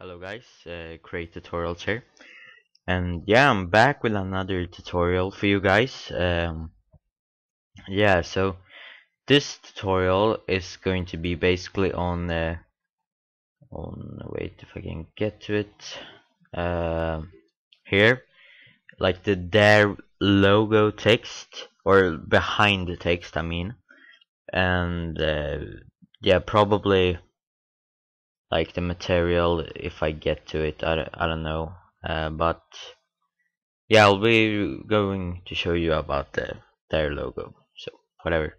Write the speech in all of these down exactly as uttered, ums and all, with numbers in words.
Hello guys, uh, Create Tutorials here, and yeah, I'm back with another tutorial for you guys. Um, yeah, so this tutorial is going to be basically on uh, on wait if I can get to it uh, here, like the Dare logo text or behind the text, I mean, and uh, yeah, probably like the material if I get to it. I don't, I don't know, uh, but yeah, I'll be going to show you about the their logo, so whatever.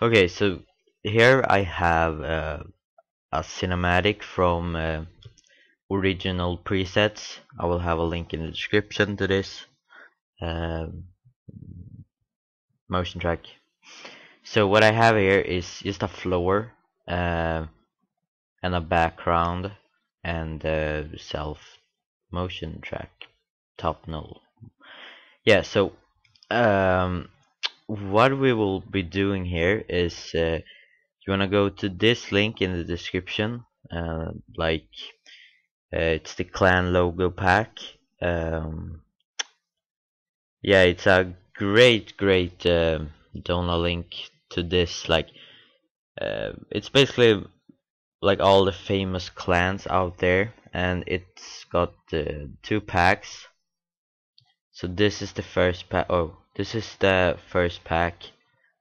Okay, so here I have uh, a cinematic from uh, Original Presets. I will have a link in the description to this uh, motion track. So what I have here is just a floor uh, and a background and uh, self motion track top null. Yeah, so um, what we will be doing here is uh, you want to go to this link in the description, uh, like uh, it's the Clan logo pack. Um, yeah, it's a great great uh, donor link to this, like uh, it's basically like all the famous clans out there, and it's got uh, two packs. So this is the first pack. Oh, this is the first pack.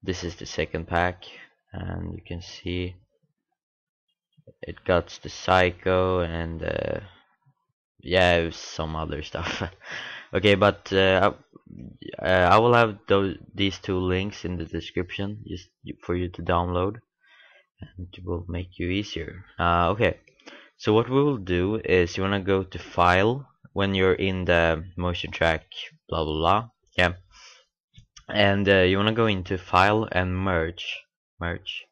This is the second pack, and you can see it got the Psycho and uh, yeah, some other stuff. Okay, but uh, I, uh, I will have those these two links in the description just for you to download. It will make you easier. Uh, okay, so what we will do is you want to go to file when you're in the motion track, blah blah blah, yeah, and uh, you want to go into file and merge merge,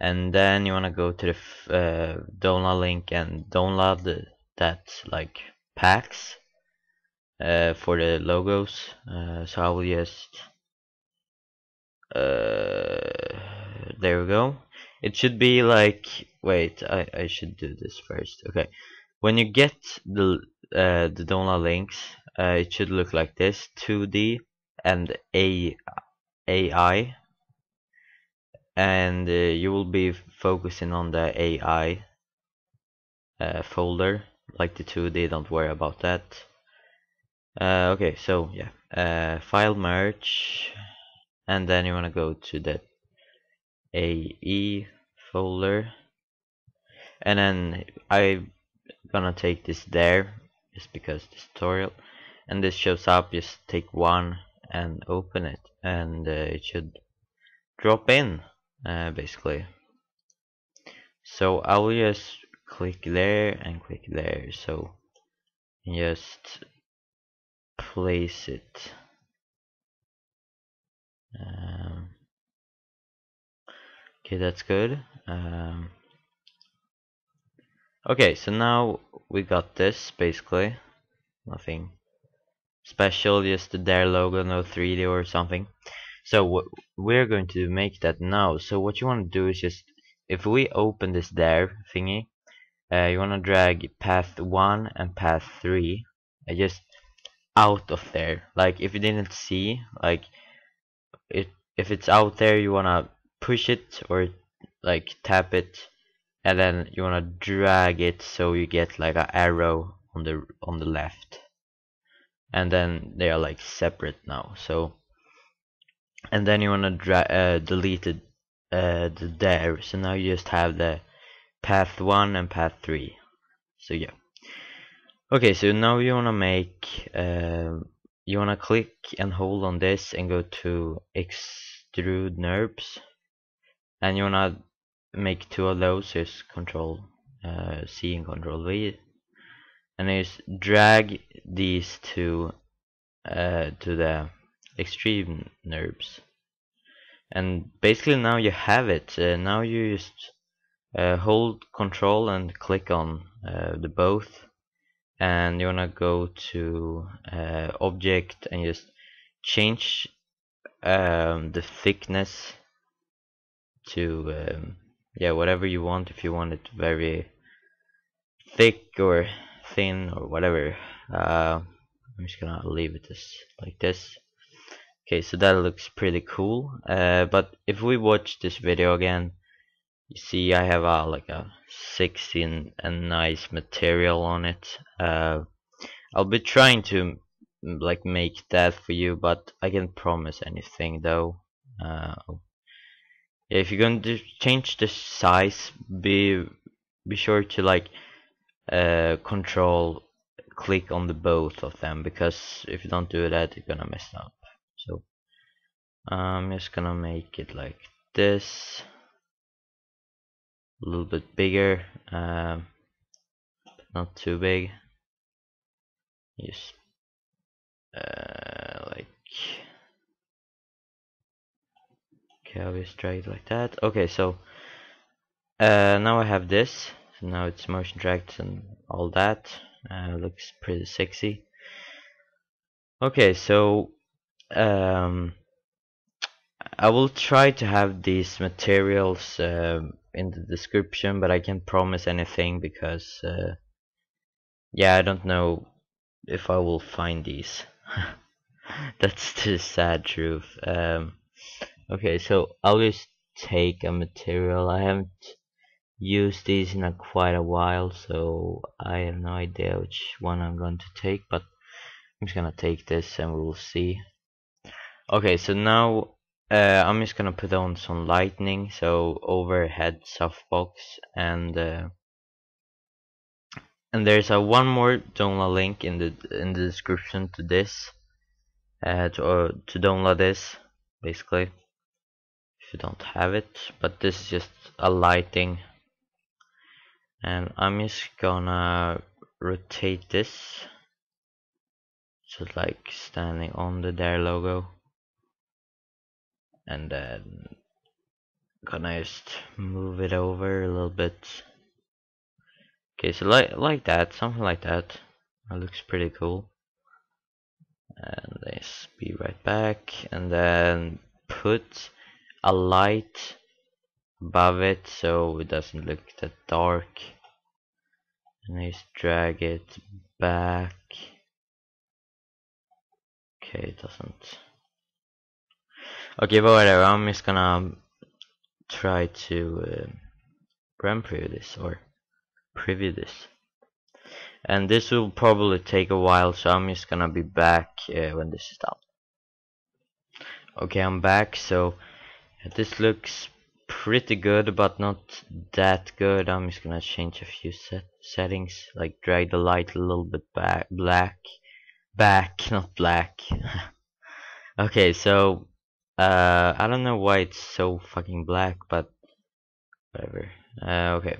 and then you want to go to the uh, download link and download the, that like packs uh, for the logos. Uh, so I will just uh, there we go. It should be like, wait, I, I should do this first. Okay, when you get the uh, the download links, uh, it should look like this: two D and A I, and uh, you will be focusing on the A I uh, folder, like the two D. Don't worry about that. Uh, okay, so yeah, uh, file merge, and then you want to go to the A E folder, and then I'm gonna take this there just because this tutorial, and this shows up. Just take one and open it, and uh, it should drop in uh, basically. So I will just click there and click there, so just place it. um, Okay, that's good. Um, okay, so now we got this basically. Nothing special, just the Dare logo, no three D or something. So we're going to make that now. So what you want to do is just, if we open this Dare thingy, uh, you want to drag path one and path three uh, just out of there. Like if you didn't see, like it, if it's out there, you want to push it or like tap it, and then you wanna drag it so you get like an arrow on the on the left, and then they are like separate now. So, and then you wanna dra uh, delete it, uh, the Dare. So now you just have the path one and path three. So yeah. Okay, so now you wanna make uh, you wanna click and hold on this and go to extrude NURBS. And you wanna make two of those, just control uh, C and control V, and just drag these two uh, to the extreme NURBS, and basically now you have it. Uh, now you just uh, hold control and click on uh, the both, and you wanna go to uh, object and just change um, the thickness to um, yeah, whatever you want. If you want it very thick or thin or whatever. uh, I'm just gonna leave it this like this. Okay, so that looks pretty cool. Uh, but if we watch this video again, you see I have uh, like a sixteen and nice material on it. uh, I'll be trying to like make that for you, but I can't promise anything though. Uh, if you're going to change the size, be be sure to like uh, control click on the both of them, because if you don't do that you're gonna mess up. So I'm just gonna make it like this, a little bit bigger, um, not too big. Yes, uh, like okay, I'll just drag it like that. Okay, so uh, now I have this. So now it's motion tracked and all that. Uh, looks pretty sexy. Okay, so um, I will try to have these materials uh, in the description, but I can't promise anything because uh, yeah, I don't know if I will find these. That's the sad truth. Um, okay, so I'll just take a material. I haven't used these in a, quite a while, so I have no idea which one I'm going to take, but I'm just gonna take this and we'll see. Okay, so now uh, I'm just gonna put on some lightning, so overhead softbox, and uh, and there's a one more download link in the in the description to this, uh, to uh, to download this basically if you don't have it. But this is just a lighting, and I'm just gonna rotate this so like standing on the Dare logo, and then gonna just move it over a little bit. Okay, so like like that, something like that. That looks pretty cool. And let's be right back, and then put a light above it so it doesn't look that dark. And just drag it back. Okay, it doesn't. Okay, but whatever. I'm just gonna try to uh, preview this or. preview this, and this will probably take a while, so I'm just gonna be back uh, when this is done. Okay, I'm back. So this looks pretty good, but not that good. I'm just gonna change a few set settings, like drag the light a little bit back, black back not black. Okay, so uh, I don't know why it's so fucking black, but whatever. Uh, okay,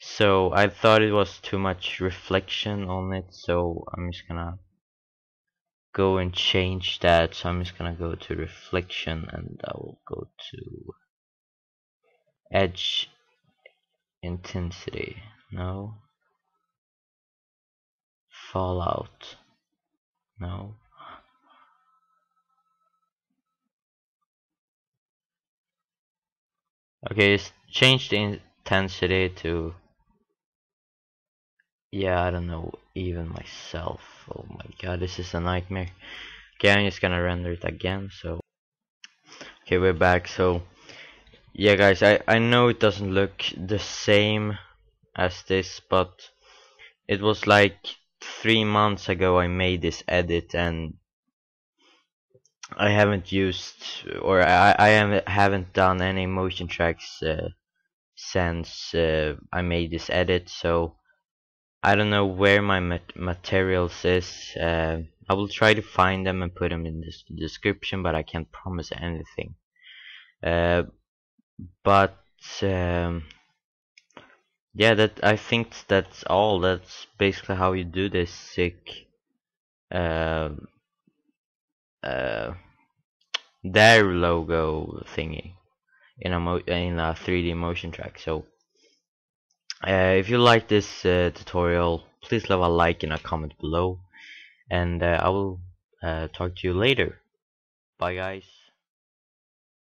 so I thought it was too much reflection on it, so I'm just gonna go and change that. So I'm just gonna go to reflection, and I will go to edge intensity, no, fallout, no, okay, it's changed the intensity to, yeah, I don't know even myself. Oh my god, this is a nightmare. Okay, I'm just gonna render it again. So okay, we're back. So yeah guys, I, I know it doesn't look the same as this, but it was like three months ago I made this edit, and I haven't used or I, I haven't done any motion tracks uh, since uh, I made this edit, so I don't know where my mat materials is. uh, I will try to find them and put them in this description, but I can't promise anything. Uh, but um, yeah, that I think that's all. That's basically how you do this sick uh, uh, Dare logo thingy in a mo in a three D motion track. So Uh, if you like this uh, tutorial, please leave a like and a comment below, and uh, I will uh, talk to you later. Bye guys.